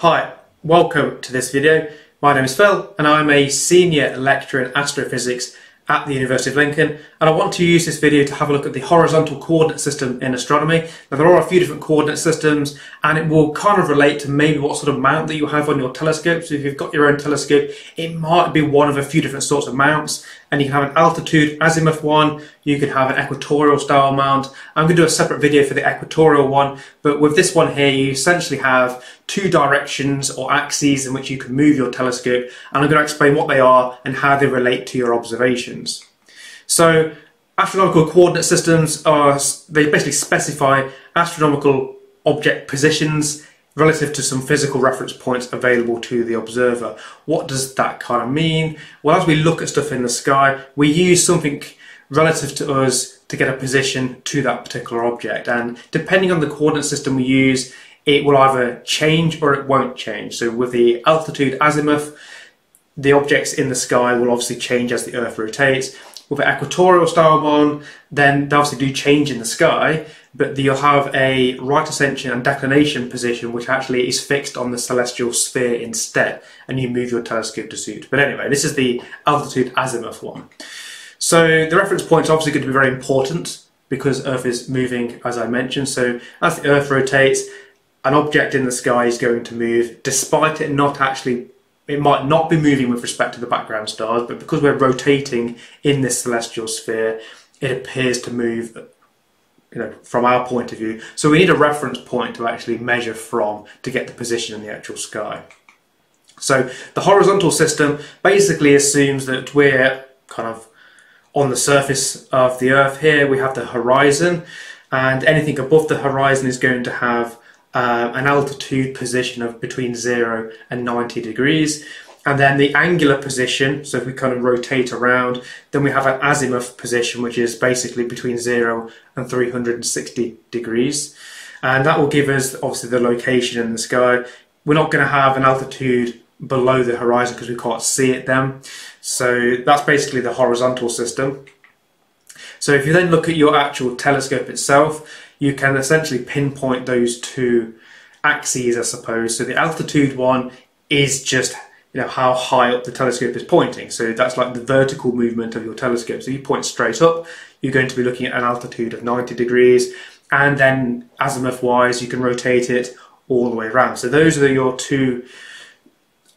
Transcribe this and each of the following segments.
Hi, welcome to this video. My name is Phil and I'm a senior lecturer in astrophysics at the University of Lincoln, and I want to use this video to have a look at the horizontal coordinate system in astronomy. Now, there are a few different coordinate systems and it will kind of relate to maybe what sort of mount that you have on your telescope. So if you've got your own telescope, it might be one of a few different sorts of mounts, and you can have an altitude azimuth one, you can have an equatorial style mount. I'm going to do a separate video for the equatorial one, but with this one here you essentially have two directions or axes in which you can move your telescope, and I'm going to explain what they are and how they relate to your observations. So astronomical coordinate systems are, they basically specify astronomical object positions relative to some physical reference points available to the observer. What does that kind of mean? Well, as we look at stuff in the sky, we use something relative to us to get a position to that particular object, and depending on the coordinate system we use, it will either change or it won't change. So with the altitude azimuth, the objects in the sky will obviously change as the Earth rotates. With an equatorial style one, then they obviously do change in the sky, but you'll have a right ascension and declination position which actually is fixed on the celestial sphere instead, and you move your telescope to suit. But anyway, this is the altitude azimuth one. So the reference point is obviously going to be very important because Earth is moving, as I mentioned. So as the Earth rotates, an object in the sky is going to move, despite it not actually, it might not be moving with respect to the background stars, but because we're rotating in this celestial sphere, it appears to move, you know, from our point of view. So we need a reference point to actually measure from to get the position in the actual sky. So the horizontal system basically assumes that we're kind of on the surface of the Earth here. We have the horizon, and anything above the horizon is going to have an altitude position of between 0 and 90 degrees. And then the angular position, so if we kind of rotate around, then we have an azimuth position, which is basically between 0 and 360 degrees. And that will give us, obviously, the location in the sky. We're not going to have an altitude below the horizon because we can't see it then. So that's basically the horizontal system. So if you then look at your actual telescope itself, you can essentially pinpoint those two axes, I suppose. So the altitude one is just, you know, how high up the telescope is pointing. So that's like the vertical movement of your telescope. So you point straight up, you're going to be looking at an altitude of 90 degrees, and then azimuth-wise, you can rotate it all the way around. So those are your two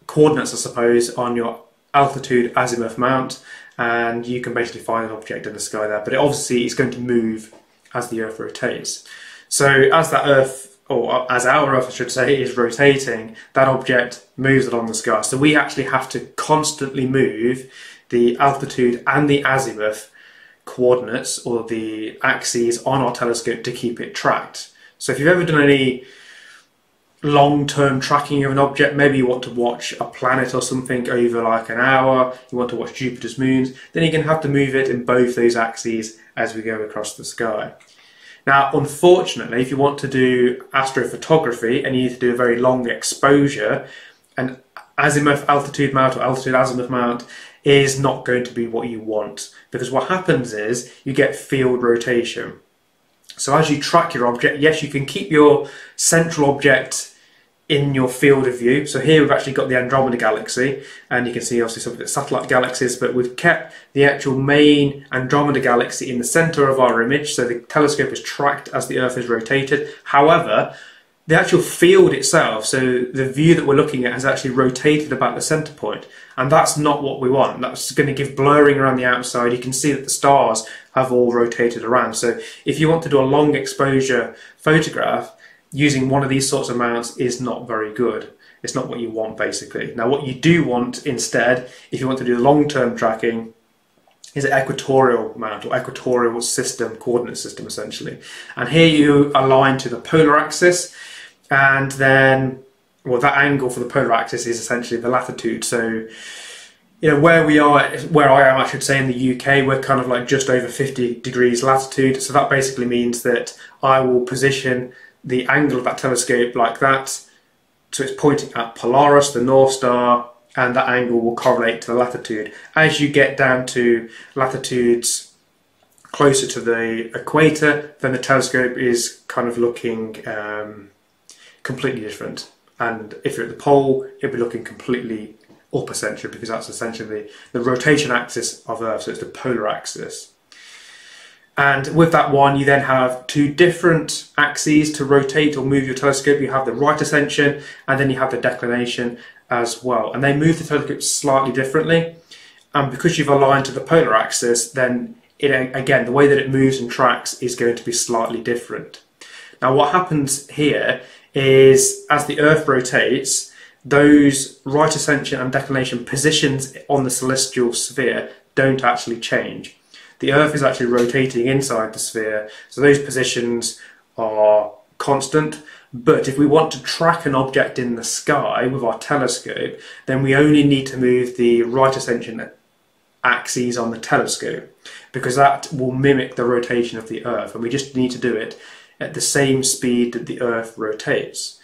coordinates, I suppose, on your altitude azimuth mount, and you can basically find an object in the sky there, but it obviously is going to move as the Earth rotates. So as that Earth, or as our Earth I should say, is rotating, that object moves along the sky. So we actually have to constantly move the altitude and the azimuth coordinates or the axes on our telescope to keep it tracked. So if you've ever done any long-term tracking of an object, maybe you want to watch a planet or something over like an hour, you want to watch Jupiter's moons, then you're going to have to move it in both those axes as we go across the sky. Now, unfortunately, if you want to do astrophotography and you need to do a very long exposure, an azimuth altitude mount or altitude azimuth mount is not going to be what you want, because what happens is you get field rotation. So as you track your object, yes, you can keep your central object in your field of view. So here we've actually got the Andromeda Galaxy, and you can see obviously some of the satellite galaxies, but we've kept the actual main Andromeda Galaxy in the centre of our image, so the telescope is tracked as the Earth is rotated. However, the actual field itself, so the view that we're looking at, has actually rotated about the centre point, and that's not what we want. That's going to give blurring around the outside. You can see that the stars have all rotated around. So if you want to do a long exposure photograph, using one of these sorts of mounts is not very good. It's not what you want, basically. Now, what you do want instead, if you want to do long-term tracking, is an equatorial mount or equatorial system, coordinate system essentially. And here you align to the polar axis, and then, well, that angle for the polar axis is essentially the latitude. So, you know, where we are, where I am, I should say, in the UK, we're kind of like just over 50 degrees latitude. So that basically means that I will position the angle of that telescope like that, so it's pointing at Polaris, the North Star, and that angle will correlate to the latitude. As you get down to latitudes closer to the equator, then the telescope is kind of looking completely different. and if you're at the pole, it'd be looking completely up essentially, because that's essentially the rotation axis of Earth, so it's the polar axis. And with that one, you then have two different axes to rotate or move your telescope. You have the right ascension, and then you have the declination as well. And they move the telescope slightly differently. And because you've aligned to the polar axis, then it, again, the way that it moves and tracks is going to be slightly different. Now, what happens here is as the Earth rotates, those right ascension and declination positions on the celestial sphere don't actually change. The Earth is actually rotating inside the sphere, so those positions are constant. But if we want to track an object in the sky with our telescope, then we only need to move the right ascension axes on the telescope, because that will mimic the rotation of the Earth, and we just need to do it at the same speed that the Earth rotates.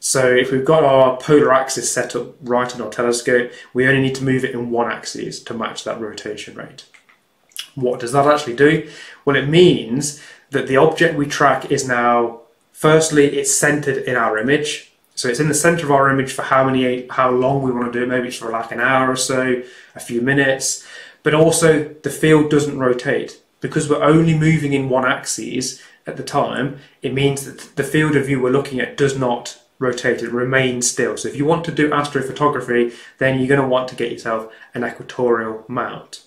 So if we've got our polar axis set up right on our telescope, we only need to move it in one axis to match that rotation rate. What does that actually do? Well, it means that the object we track is now, firstly, it's centered in our image. So it's in the center of our image for how long we want to do it. Maybe it's for like an hour or so, a few minutes. But also the field doesn't rotate. Because we're only moving in one axis at the time, it means that the field of view we're looking at does not rotate, it remains still. So if you want to do astrophotography, then you're going to want to get yourself an equatorial mount.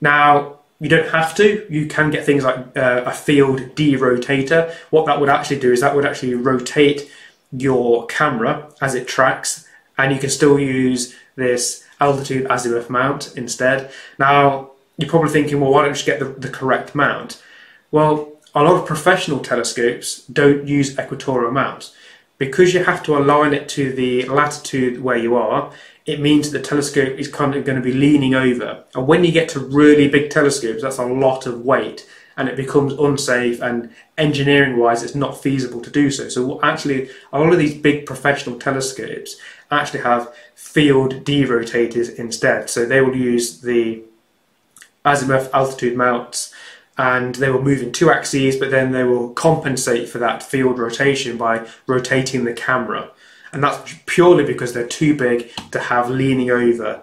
Now, you don't have to. You can get things like a field derotator. What that would actually do is that would actually rotate your camera as it tracks, and you can still use this altitude azimuth mount instead. Now, you're probably thinking, well, why don't you just get the correct mount? Well, a lot of professional telescopes don't use equatorial mounts. Because you have to align it to the latitude where you are, it means that the telescope is kind of going to be leaning over. And when you get to really big telescopes, that's a lot of weight, and it becomes unsafe, and engineering-wise, it's not feasible to do so. So actually, a lot of these big professional telescopes actually have field derotators instead. So they will use the azimuth altitude mounts, and they will move in two axes, but then they will compensate for that field rotation by rotating the camera. And that's purely because they're too big to have leaning over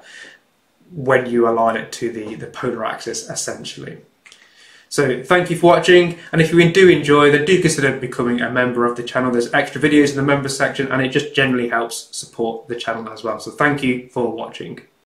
when you align it to the polar axis, essentially. So thank you for watching, and if you do enjoy, then do consider becoming a member of the channel. There's extra videos in the members section, and it just generally helps support the channel as well. So thank you for watching.